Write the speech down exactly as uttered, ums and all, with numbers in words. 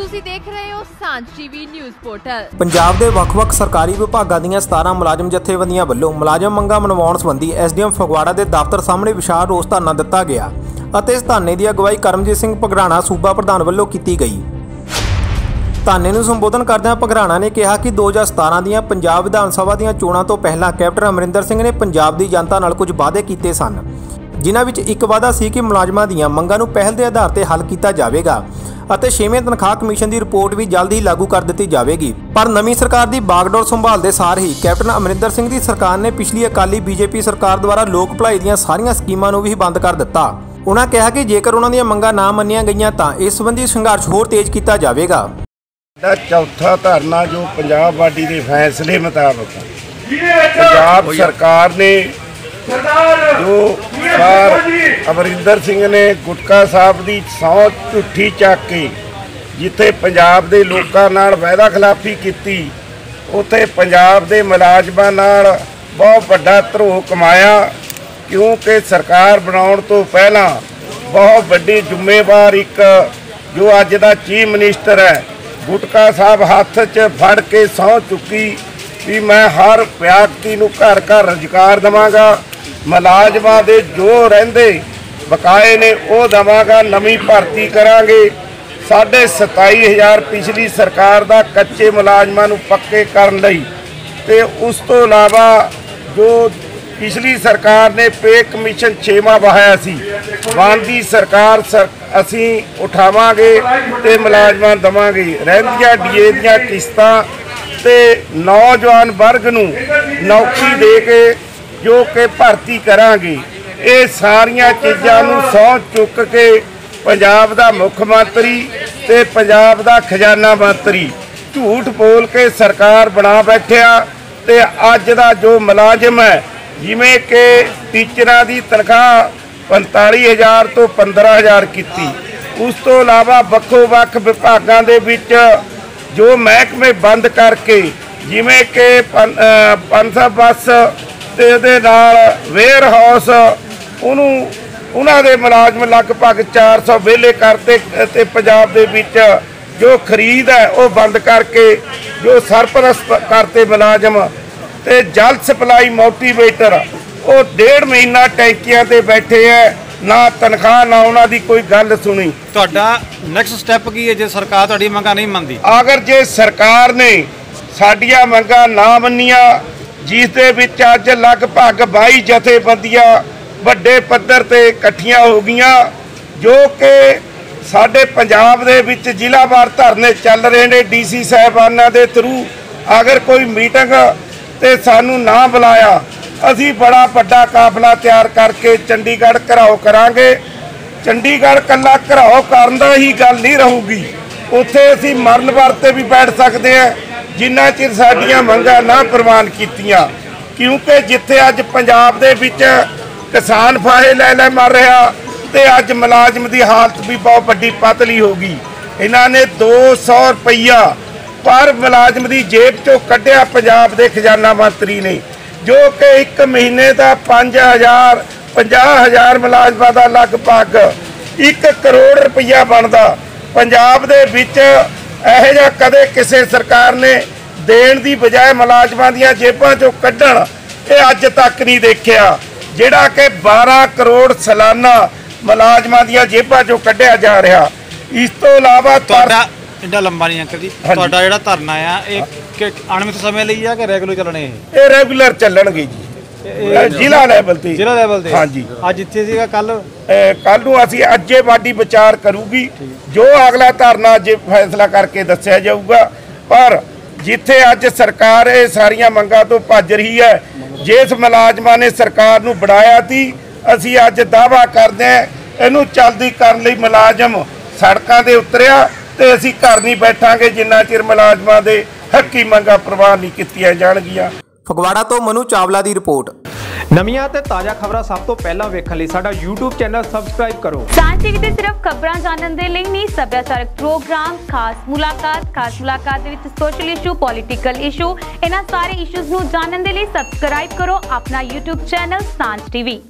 ਤੁਸੀਂ ਦੇਖ ਰਹੇ ਹੋ ਸਾਂਝ ਟੀਵੀ ਨਿਊਜ਼ ਪੋਰਟਲ। ਪੰਜਾਬ ਦੇ ਵੱਖ-ਵੱਖ ਸਰਕਾਰੀ ਵਿਭਾਗਾਂ ਦੀਆਂ ਸਤਾਰਾਂ ਮੁਲਾਜ਼ਮ ਜਥੇਬੰਦੀਆਂ ਵੱਲੋਂ ਮੁਲਾਜ਼ਮ ਮੰਗਾਂ ਮਨਵਾਉਣ ਸੰਬੰਧੀ ਐਸਡੀਐਮ ਫਗਵਾੜਾ ਦੇ ਦਫ਼ਤਰ ਸਾਹਮਣੇ ਵਿਸ਼ਾਲ ਰੋਸ ਧਰਨਾ ਦਿੱਤਾ ਗਿਆ ਅਤੇ ਇਸ ਧਰਨੇ ਦੀ ਅਗਵਾਈ ਕਰਮਜੀਤ ਸਿੰਘ ਭਗਰਾਣਾ ਸੂਬਾ ਪ੍ਰਧਾਨ ਵੱਲੋਂ ਕੀਤੀ ਗਈ। ਧਰਨੇ ਨੂੰ ਸੰਬੋਧਨ ਕਰਦਿਆਂ ਭਗਰਾਣਾ ਨੇ ਕਿਹਾ ਕਿ ਦੋ ਹਜ਼ਾਰ ਸਤਾਰਾਂ ਦੀਆਂ ਪੰਜਾਬ ਵਿਧਾਨ ਸਭਾ ਦੀਆਂ ਚੋਣਾਂ ਤੋਂ ਪਹਿਲਾਂ ਕੈਪਟਨ ਅਮਰਿੰਦਰ ਸਿੰਘ ਨੇ ਪੰਜਾਬ ਦੀ ਜਨਤਾ ਨਾਲ ਕੁਝ ਵਾਅਦੇ ਕੀਤੇ ਸਨ, ਜਿਨ੍ਹਾਂ ਵਿੱਚ ਇੱਕ ਵਾਅਦਾ ਸੀ ਕਿ ਮੁਲਾਜ਼ਮਾਂ ਦੀਆਂ ਮੰਗਾਂ ਨੂੰ ਪਹਿਲ ਦੇ ਆਧਾਰ ਤੇ ਹੱਲ ਕੀਤਾ ਜਾਵੇਗਾ ਅਤੇ ਛੇਵੇਂ ਤਨਖਾਹ ਕਮਿਸ਼ਨ ਦੀ ਰਿਪੋਰਟ ਵੀ ਜਲਦ ਹੀ ਲਾਗੂ ਕਰ ਦਿੱਤੀ ਜਾਵੇਗੀ। ਪਰ ਨਵੀਂ ਸਰਕਾਰ ਦੀ ਬਾਗਡੋਰ ਸੰਭਾਲਦੇ ਸਾਰ ਹੀ ਕੈਪਟਨ ਅਮਰਿੰਦਰ ਸਿੰਘ ਦੀ ਸਰਕਾਰ ਨੇ ਪਿਛਲੀ ਅਕਾਲੀ ਬੀਜੇਪੀ ਸਰਕਾਰ ਦੁਆਰਾ ਲੋਕ ਭਲਾਈ ਦੀਆਂ ਸਾਰੀਆਂ ਸਕੀਮਾਂ ਨੂੰ ਵੀ ਬੰਦ ਕਰ ਦਿੱਤਾ। ਉਹਨਾਂ ਕਿਹਾ ਕਿ ਜੇਕਰ ਉਹਨਾਂ ਦੀਆਂ ਮੰਗਾਂ ਨਾ ਮੰਨੀਆਂ ਗਈਆਂ ਤਾਂ ਇਸ ਸੰਬੰਧੀ ਸੰਘਰਸ਼ ਹੋਰ ਤੇਜ਼ ਕੀਤਾ ਜਾਵੇਗਾ। ਚੌਥਾ ਧਰਨਾ ਜੋ ਪੰਜਾਬ ਪਾਰਟੀ ਦੇ ਫੈਸਲੇ ਮੁਤਾਬਕ ਪੰਜਾਬ ਸਰਕਾਰ ਨੇ ਜੋ ਸਰ ਅਮਰਿੰਦਰ ਸਿੰਘ ਨੇ ਗੁਟਕਾ ਸਾਹਿਬ ਦੀ ਸੌ ਝੂਠੀ ਚੱਕ ਕੇ ਜਿੱਥੇ ਪੰਜਾਬ ਦੇ ਲੋਕਾਂ ਨਾਲ ਵਾਅਦਾ ਖਿਲਾਫੀ ਕੀਤੀ, ਉੱਥੇ ਪੰਜਾਬ ਦੇ ਮੁਲਾਜ਼ਮਾਂ ਨਾਲ ਬਹੁਤ ਵੱਡਾ ਧਰੋਹ ਕਮਾਇਆ, ਕਿਉਂਕਿ ਸਰਕਾਰ ਬਣਾਉਣ ਤੋਂ ਪਹਿਲਾਂ ਬਹੁਤ ਵੱਡੀ ਜ਼ਿੰਮੇਵਾਰ ਇੱਕ ਜੋ ਅੱਜ ਦਾ ਚੀਫ ਮਿਨਿਸਟਰ ਹੈ ਗੁਟਕਾ ਸਾਹਿਬ ਹੱਥ 'ਚ ਫੜ ਕੇ ਸਹੁੰ ਚੁੱਕੀ ਕਿ ਮੈਂ ਹਰ ਵਿਅਕਤੀ ਨੂੰ ਘਰ ਘਰ ਰੁਜ਼ਗਾਰ ਦੇਵਾਂਗਾ, ਮੁਲਾਜ਼ਮਾਂ ਦੇ ਜੋ ਰਹਿੰਦੇ ਬਕਾਏ ਨੇ ਉਹ ਦੇਵਾਂਗਾ, ਨਵੀਂ ਭਰਤੀ ਕਰਾਂਗੇ, ਸਾਢੇ ਸਤਾਈ ਹਜ਼ਾਰ ਪਿਛਲੀ ਸਰਕਾਰ ਦਾ ਕੱਚੇ ਮੁਲਾਜ਼ਮਾਂ ਨੂੰ ਪੱਕੇ ਕਰਨ ਲਈ, ਅਤੇ ਉਸ ਤੋਂ ਇਲਾਵਾ ਜੋ ਪਿਛਲੀ ਸਰਕਾਰ ਨੇ ਪੇ ਕਮਿਸ਼ਨ ਛੇਵਾਂ ਵਹਾਇਆ ਸੀ ਬਣਦੀ ਸਰਕਾਰ ਸਰ ਅਸੀਂ ਉਠਾਵਾਂਗੇ ਅਤੇ ਮੁਲਾਜ਼ਮਾਂ ਦੇਵਾਂਗੇ, ਰਹਿੰਦੀਆਂ ਡੀਏ ਦੀਆਂ ਕਿਸ਼ਤਾਂ ਅਤੇ ਨੌਜਵਾਨ ਵਰਗ ਨੂੰ ਨੌਕਰੀ ਦੇ ਕੇ ਜੋ ਕਿ ਭਰਤੀ ਕਰਾਂਗੇ। ਇਹ ਸਾਰੀਆਂ ਚੀਜ਼ਾਂ ਨੂੰ ਸਹੁੰ ਚੁੱਕ ਕੇ ਪੰਜਾਬ ਦਾ ਮੁੱਖ ਮੰਤਰੀ ਅਤੇ ਪੰਜਾਬ ਦਾ ਖਜ਼ਾਨਾ ਮੰਤਰੀ ਝੂਠ ਬੋਲ ਕੇ ਸਰਕਾਰ ਬਣਾ ਬੈਠਿਆ, ਅਤੇ ਅੱਜ ਦਾ ਜੋ ਮੁਲਾਜ਼ਮ ਹੈ ਜਿਵੇਂ ਕਿ ਟੀਚਰਾਂ ਦੀ ਤਨਖਾਹ ਪੰਤਾਲੀ ਹਜ਼ਾਰ ਤੋਂ ਪੰਦਰਾਂ ਹਜ਼ਾਰ ਕੀਤੀ, ਉਸ ਤੋਂ ਇਲਾਵਾ ਵੱਖੋ ਵੱਖ ਵਿਭਾਗਾਂ ਦੇ ਵਿੱਚ ਜੋ ਮਹਿਕਮੇ ਬੰਦ ਕਰਕੇ ਜਿਵੇਂ ਕਿ ਪੰਜ ਸੌ ਬੱਸ ਅਤੇ ਉਹਦੇ ਨਾਲ ਵੇਅਰ ਹਾਊਸ ਉਹਨੂੰ ਉਹਨਾਂ ਦੇ ਮੁਲਾਜ਼ਮ ਲਗਭਗ ਚਾਰ ਸੌ ਵਿਹਲੇ ਕਰਤੇ, ਅਤੇ ਪੰਜਾਬ ਦੇ ਵਿੱਚ ਜੋ ਖਰੀਦ ਹੈ ਉਹ ਬੰਦ ਕਰਕੇ ਜੋ ਸਰਪ੍ਰਸਤ ਕਰਤੇ ਮੁਲਾਜ਼ਮ, ਅਤੇ ਜਲ ਸਪਲਾਈ ਮੋਟੀਵੇਟਰ ਉਹ ਡੇਢ ਮਹੀਨਾ ਟੈਂਕੀਆਂ 'ਤੇ ਬੈਠੇ ਹੈ, ਨਾ ਤਨਖਾਹ ਨਾ ਉਹਨਾਂ ਦੀ ਕੋਈ ਗੱਲ ਸੁਣੀ। ਤੁਹਾਡਾ ਨੈਕਸਟ ਸਟੈਪ ਕੀ ਹੈ ਜੇ ਸਰਕਾਰ ਤੁਹਾਡੀ ਮੰਗਾਂ ਨਹੀਂ ਮੰਨਦੀ? ਅਗਰ ਜੇ ਸਰਕਾਰ ਨੇ ਸਾਡੀਆਂ ਮੰਗਾਂ ਨਾ ਮੰਨੀਆਂ, ਜਿਸ ਦੇ ਵਿੱਚ ਅੱਜ ਲਗਭਗ ਬਾਈ ਜਥੇਬੰਦੀਆਂ ਵੱਡੇ ਪੱਧਰ 'ਤੇ ਇਕੱਠੀਆਂ ਹੋ ਗਈਆਂ, ਜੋ ਕਿ ਸਾਡੇ ਪੰਜਾਬ ਦੇ ਵਿੱਚ ਜ਼ਿਲ੍ਹਾਵਾਰ ਧਰਨੇ ਚੱਲ ਰਹੇ ਨੇ ਡੀ ਸੀ ਸਾਹਿਬਾਨਾਂ ਦੇ ਥਰੂ, ਅਗਰ ਕੋਈ ਮੀਟਿੰਗ 'ਤੇ ਸਾਨੂੰ ਨਾ ਬੁਲਾਇਆ ਅਸੀਂ ਬੜਾ ਵੱਡਾ ਕਾਫਲਾ ਤਿਆਰ ਕਰਕੇ ਚੰਡੀਗੜ੍ਹ ਘਿਰਾਓ ਕਰਾਂਗੇ। ਚੰਡੀਗੜ੍ਹ ਇਕੱਲਾ ਘਿਰਾਓ ਕਰਨ ਦਾ ਹੀ ਗੱਲ ਨਹੀਂ ਰਹੂਗੀ, ਉੱਥੇ ਅਸੀਂ ਮਰਨ ਵਰਤੇ ਵੀ ਬੈਠ ਸਕਦੇ ਹਾਂ ਜਿੰਨਾ ਚਿਰ ਸਾਡੀਆਂ ਮੰਗਾਂ ਨਾ ਪ੍ਰਵਾਨ ਕੀਤੀਆਂ, ਕਿਉਂਕਿ ਜਿੱਥੇ ਅੱਜ ਪੰਜਾਬ ਦੇ ਵਿੱਚ ਕਿਸਾਨ ਫਾਹੇ ਲੈ ਲੈ ਮਰ ਰਿਹਾ, ਅਤੇ ਅੱਜ ਮੁਲਾਜ਼ਮ ਦੀ ਹਾਲਤ ਵੀ ਬਹੁਤ ਵੱਡੀ ਪਤਲੀ ਹੋ ਗਈ। ਇਹਨਾਂ ਨੇ ਦੋ ਸੌ ਰੁਪਈਆ ਪਰ ਮੁਲਾਜ਼ਮ ਦੀ ਜੇਬ 'ਚੋਂ ਕੱਢਿਆ ਪੰਜਾਬ ਦੇ ਖਜ਼ਾਨਾ ਮੰਤਰੀ ਨੇ, ਜੋ ਕਿ ਇੱਕ ਮਹੀਨੇ ਦਾ ਪੰਜ ਹਜ਼ਾਰ ਪੰਜਾਹ ਹਜ਼ਾਰ ਮੁਲਾਜ਼ਮਾਂ ਦਾ ਲਗਭਗ ਇੱਕ ਕਰੋੜ ਰੁਪਈਆ ਬਣਦਾ। ਪੰਜਾਬ ਦੇ ਵਿੱਚ ਇਹੋ ਜਿਹਾ ਕਦੇ ਕਿਸੇ ਸਰਕਾਰ ਨੇ ਦੇਣ ਦੀ ਬਜਾਏ ਮੁਲਾਜ਼ਮਾਂ ਦੀਆਂ ਜੇਬਾਂ 'ਚੋਂ ਕੱਢਣ ਇਹ ਅੱਜ ਤੱਕ ਨਹੀਂ ਦੇਖਿਆ, ਜਿਹੜਾ ਕਿ ਬਾਰਾਂ ਕਰੋੜ ਸਾਲਾਨਾ ਮੁਲਾਜ਼ਮਾਂ ਦੀਆਂ ਜੇਬਾਂ 'ਚੋਂ ਕੱਢਿਆ ਜਾ ਰਿਹਾ। ਇਸ ਤੋਂ ਇਲਾਵਾ ਤੁਹਾਡਾ ਇੰਨਾ ਲੰਬਾ ਨਹੀਂ ਅੰਕਲ ਜੀ, ਤੁਹਾਡਾ ਜਿਹੜਾ ਧਰਨਾ ਆ ਇਹ ਅਣਮਿਤ ਸਮੇਂ ਲਈ ਆ ਕਿ ਰੈਗੂਲਰ ਚੱਲਣੇ? ਇਹ ਰੈਗੂਲਰ ਚੱਲਣਗੇ ਜੀ, ਜ਼ਿਲ੍ਹਾ ਲੈਵਲ ਤੇ। ਜ਼ਿਲ੍ਹਾ ਲੈਵਲ ਤੇ ਹਾਂਜੀ, ਅੱਜ ਇੱਥੇ ਸੀਗਾ, ਕੱਲ ਕੱਲ ਨੂੰ ਅਸੀਂ ਅੱਜੇ ਬਾਡੀ ਵਿਚਾਰ ਕਰੂਗੀ ਜੋ ਅਗਲਾ ਧਰਨਾ ਅੱਜ ਫੈਸਲਾ ਕਰਕੇ ਦੱਸਿਆ ਜਾਊਗਾ। ਪਰ ਜਿੱਥੇ ਅੱਜ ਸਰਕਾਰ ਇਹ ਸਾਰੀਆਂ ਮੰਗਾਂ ਤੋਂ ਭੱਜ ਰਹੀ ਹੈ, ਜਿਸ ਮੁਲਾਜ਼ਮਾਂ ਨੇ ਸਰਕਾਰ ਨੂੰ ਬਣਾਇਆ ਸੀ, ਅਸੀਂ ਅੱਜ ਦਾਅਵਾ ਕਰਦੇ ਹਾਂ ਇਹਨੂੰ ਚਲਦੀ ਕਰਨ ਲਈ ਮੁਲਾਜ਼ਮ ਸੜਕਾਂ 'ਤੇ ਉਤਰਿਆ, ਅਤੇ ਅਸੀਂ ਘਰ ਨਹੀਂ ਬੈਠਾਂਗੇ ਜਿੰਨਾ ਚਿਰ ਮੁਲਾਜ਼ਮਾਂ ਦੇ ਹੱਕੀ ਮੰਗਾਂ ਪ੍ਰਵਾਨ ਨਹੀਂ ਕੀਤੀਆਂ ਜਾਣਗੀਆਂ। ਫਗਵਾੜਾ ਤੋਂ ਮਨੂ ਚਾਵਲਾ ਦੀ ਰਿਪੋਰਟ। ਨਵੀਆਂ ਤੇ ਤਾਜ਼ਾ ਖਬਰਾਂ ਸਭ ਤੋਂ ਪਹਿਲਾਂ ਵੇਖਣ ਲਈ ਸਾਡਾ YouTube ਚੈਨਲ ਸਬਸਕ੍ਰਾਈਬ ਕਰੋ। ਸਾਂਝ ਟੀਵੀ ਤੇ ਸਿਰਫ ਖਬਰਾਂ ਜਾਣਨ ਦੇ ਲਈ ਨਹੀਂ, ਸੱਭਿਆਚਾਰਕ ਪ੍ਰੋਗਰਾਮ, ਖਾਸ ਮੁਲਾਕਾਤ, ਖਾਸ ਮੁਲਾਕਾਤ ਦੇ ਵਿੱਚ ਸੋਸ਼ਲ ਇਸ਼ੂ, ਪੋਲੀਟੀਕਲ ਇਸ਼ੂ, ਇਹਨਾਂ ਸਾਰੇ ਇਸ਼ੂਜ਼ ਨੂੰ ਜਾਣਨ ਦੇ ਲਈ ਸਬਸਕ੍ਰਾਈਬ ਕਰੋ ਆਪਣਾ YouTube ਚੈਨਲ ਸਾਂਝ ਟੀਵੀ।